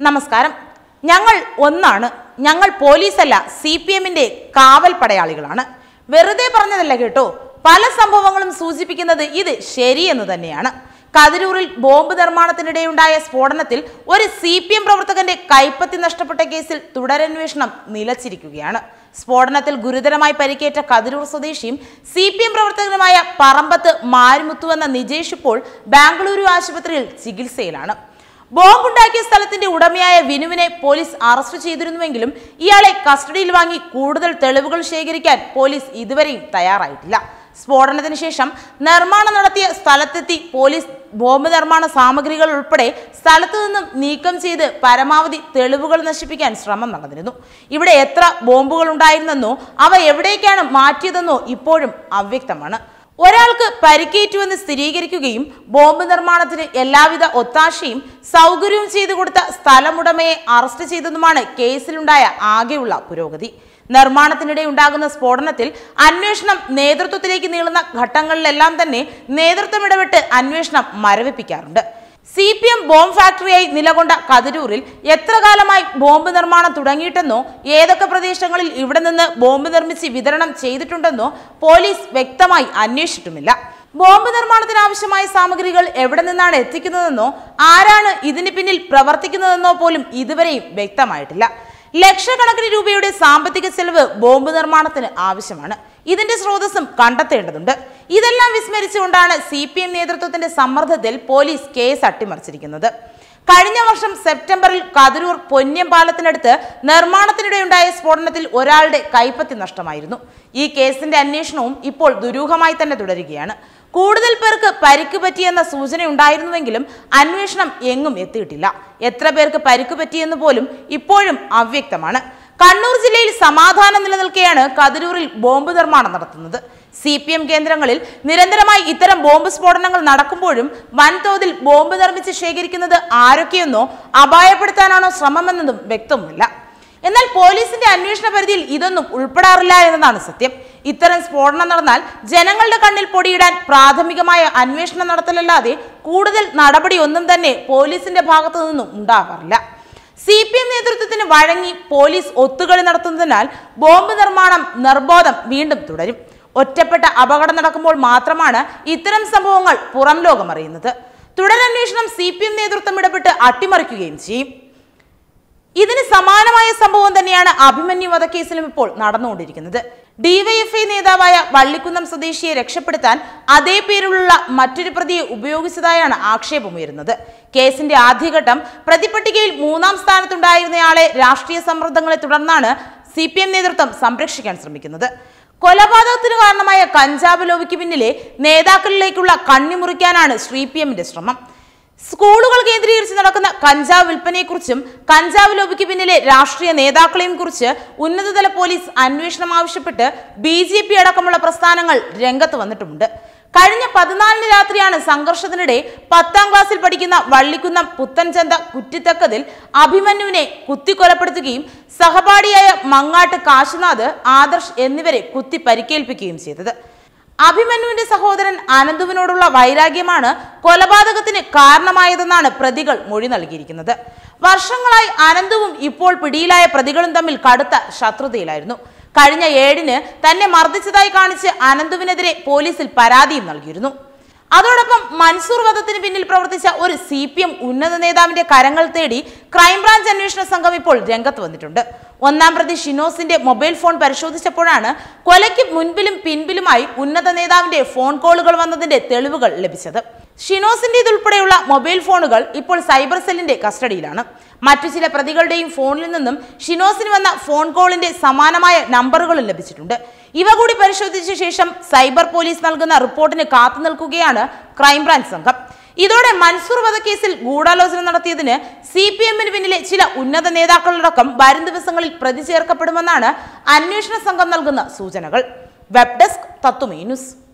Namaskaram Yangal Onana Yangal Police Alla CPM in the Kaval Padayaligana Verde Parana Legato Palasambovangalum Susi Pikina the Id Sherry and the Niana Kadiruril Bomb Darmanathinaday and Dias Podanathil or a CPM Provatagande Kaipatin Nastapata Casil Tudar Envisionum Nila Chirikugiana Sportanathil Gurudaramai Pericata Kadirur Sodeshim CPM Provatagramaya Parambat Marmutu and the Nijeshipol Bangalore Ashipatril Sigil Sailana Bombundaki Salatin Udamia, Vinumine, police arrested Chidrin Winglum, Yale custody Langi, Kudal, Televical Shagri cat, police Idwari, Tayaraitla, Sportan Shesham, Narmana Salatati, police Bombermana Samagrigal Pade, Salatun, Nikam see the Paramavati, Televical Nashipi and Straman Nagadino. If Etra, Bombulum died in the no, our everyday can marty the no, Ipodum, Avictamana. Oralka Parikatu and the Sirigiriku game, Bomb and the Manathin, Elavida Otashim, Saugurium see the Gutta, Salamudame, Arstici the Mana, Casilundaya, Agula, Purogati, Narmanathinade Undagana Sportanathil, Anvishnam, neither to take in the Hatangal Lelam the Ne, neither to Medavit, Anvishnam, Maravi Picaranda. CPM bomb factory Nilagonda Kadiruril, Yetra Galamai bomb and Armana Tudangitano, Yedaka Pradeshangal Ivadan, bomb and Missy Vidanam Chedatundano, police Vectamai Anish to Mila. Bomb and Armana Avshamai Samagrigal, Evidan Ethicano, Aran Idinipinil, Pravartikano Polim, Idaveri Vectamaitilla. Lecture Kanakri Ruby is Sampathika Silver, Bomb and Armana Avishamana. This is the same thing. This is the same thing. This is the same thing. This is the same thing. In September, Kadirur Ponyam Palathinadithu, Nirmanathinideundaya Sphodanathil, oralude Kaipathi Nashtamayirunnu. Ee kesinte anneshanavam ippol durugamayi thanne thudarukayanu. Kooduthal perkku parikku patti enna soochana undayirunnuvengilum, annesham engum ettiyittilla. Ethra perkku parikku patti ennu polum ippoyum avyaktamanu. Kannur jillayil samadhanam nilanilkkayanu Kadiruril bomb nirmanam nadathunnathu. CPM Kendrangalil, Nirandaramayi Itaram bomb sphodanangal Nadakumbolum, Vanthodil bomb Narmichu Shekharikunnath Arokkeyano, Abhayapedutthanano Shramamennu Vyakthamilla. എന്നാൽ പോലീസിന്റെ അന്വേഷണ പരിധിയിൽ ഇതൊന്നും ഉൾപ്പെടാറില്ല എന്നതാണ് സത്യം. ഇത്തരം സ്ഫോടനം നടന്നാൽ ജനങ്ങളുടെ കണ്ണിൽ പൊടിയിടാൻ പ്രാഥമികമായ അന്വേഷണം നടത്തലല്ലാതെ കൂടുതൽ നടപടിയൊന്നും തന്നെ പോലീസിന്റെ ഭാഗത്തു നിന്നും ഉണ്ടാവാറില്ല. CPM നേതൃത്വത്തിന് വഴങ്ങി പോലീസ് ഒത്തുകളി നടത്തുന്നതിനാൽ ബോംബ് നിർമ്മാണം നിർബോധം വീണ്ടും തുടരും. ഒറ്റപ്പെട്ട അപകടം നടക്കുമ്പോൾ മാത്രമാണ് ഇത്തരം സംഭവങ്ങൾ പുറം ലോകം അറിയുന്നത്. തുടരന്വേഷണം CPM നേതൃത്വം ഇടപെട്ട് അട്ടിമറിക്കുകയും ചെയ്യും. ഇതിന് സമാനമായ സംഭവം തന്നെയാണ് അഭിമന്യു വധക്കേസിലും ഇപ്പോൾ നടന്നുകൊണ്ടിരിക്കുന്നത്. ഡിവൈഎഫ്ഐ നേതാവായ വള്ളിക്കുന്നം സ്വദേശിയെ രക്ഷപ്പെടുത്താൻ അതേ പേരിലുള്ള മറ്റൊരു പ്രതിയെ ഉപയോഗിച്ചതായാണ് ആക്ഷേപമുയരുന്നത്. കേസിന്റെ ആദ്യഘട്ടം പ്രതിപട്ടികയിൽ മൂന്നാം സ്ഥാനത്തുണ്ടായിരുന്നയാളെ രാഷ്ട്രീയ സമ്മർദ്ദങ്ങളെ തുടർന്നാണ് സിപിഎം നേതൃത്വം സംരക്ഷിക്കാൻ ശ്രമിക്കുന്നത്. കൊലപാതകത്തിന് കാരണമായ കഞ്ചാവ് ലോബിക്ക് പിന്നിലെ നേതാക്കളിലേക്കുള്ള കണ്ണിമുറിക്കാനാണ് സിപിഎമ്മിന്റെ ശ്രമം. സ്കൂളുകൾ കേന്ദ്രീകരിച്ച് നടക്കുന്ന കഞ്ചാവ് വിൽപ്പനയെക്കുറിച്ചും കഞ്ചാവ് ലോബിക്ക് പിന്നിലെ രാഷ്ട്രീയ നേതാക്കളെയും കുറിച്ച് ഉന്നതതല പോലീസ് അന്വേഷണം ആവശ്യപ്പെട്ട് ബിജെപി അടക്കമുള്ള പ്രസ്ഥാനങ്ങൾ രംഗത്ത് വന്നിട്ടുണ്ട്. കഴിഞ്ഞ 14 രാത്രിയാണ് സംഘർഷത്തിനിടെ 10ാം ക്ലാസ്സിൽ പഠിക്കുന്ന വള്ളിക്കുന്നം പുത്തൻചന്ത കുറ്റിത്തക്കതിൽ അഭിമന്യുവിനെ കുത്തിക്കൊലപ്പെടുത്തുകയും സഹപാഠിയായ മങ്ങാട്ട് കാശിനാഥ് ആദർശ് എന്നിവരെ കുത്തി പരിക്കേൽപ്പിക്കുകയും ചെയ്തത്. അഭിമന്യുവിന്റെ സഹോദരൻ ആനന്ദുവിനോടുള്ള വൈരാഗ്യമാണ് കൊലപാതകത്തിന് കാരണമായതെന്നാണ് പ്രതികൾ മൊഴി നൽകിയിരിക്കുന്നത്. വർഷങ്ങളായി ആനന്ദുവും ഇപ്പോൾ പിടിയിലായ പ്രതികളും തമ്മിൽ കടുത്ത ശത്രുതയിലായിരുന്നു. കഴിഞ്ഞ 7ന് തന്നെ മർദ്ദിച്ചതായി കാണിച്ച് ആനന്ദുവിനെതിരെ പോലീസിൽ പരാതിയും നൽകിയിരുന്നു. അതോടൊപ്പം മൻസൂർ വധത്തിന് പിന്നിൽ പ്രവർത്തിച്ച ഒരു സിപിഎം ഉന്നത നേതാവിന്റെ കരങ്ങൾ തേടി ക്രൈംബ്രാഞ്ച് അന്വേഷണ സംഘം ഇപ്പോൾ രംഗത്ത് വന്നിട്ടുണ്ട്. ഒന്നാം പ്രതി ഷിനോസിന്റെ മൊബൈൽ ഫോൺ പരിശോധിച്ചപ്പോഴാണ് കൊലയ്ക്ക് മുൻപിലും പിൻപിലുമായി ഉന്നത നേതാവിന്റെ ഫോൺ കോളുകൾ വന്നതിന്റെ തെളിവുകൾ ലഭിച്ചത്. ഷിനോസിന്റേതുൾപ്പെടെയുള്ള മൊബൈൽ ഫോണുകൾ ഇപ്പോൾ സൈബർ സെല്ലിന്റെ കസ്റ്റഡിയിലാണ്. മറ്റു ചില പ്രതികളുടെയും ഫോണിൽ നിന്നും ഷിനോസിന് വന്ന ഫോൺ കോളിന്റെ സമാനമായ നമ്പറുകളും ലഭിച്ചിട്ടുണ്ട്. ഇവ കൂടി പരിശോധിച്ച ശേഷം സൈബർ പോലീസ് നൽകുന്ന റിപ്പോർട്ടിന് കാത്തുനിൽക്കുകയാണ് ക്രൈംബ്രാഞ്ച് സംഘം. ഇതോടെ മൻസൂർ വധക്കേസിൽ ഗൂഢാലോചന നടത്തിയതിന് സിപിഎമ്മിന് പിന്നിലെ ചില ഉന്നത നേതാക്കളടക്കം വരും ദിവസങ്ങളിൽ പ്രതി ചേർക്കപ്പെടുമെന്നാണ് അന്വേഷണ സംഘം നൽകുന്ന സൂചനകൾ. വെബ് ഡെസ്ക് തത്തുമേ ന്യൂസ്.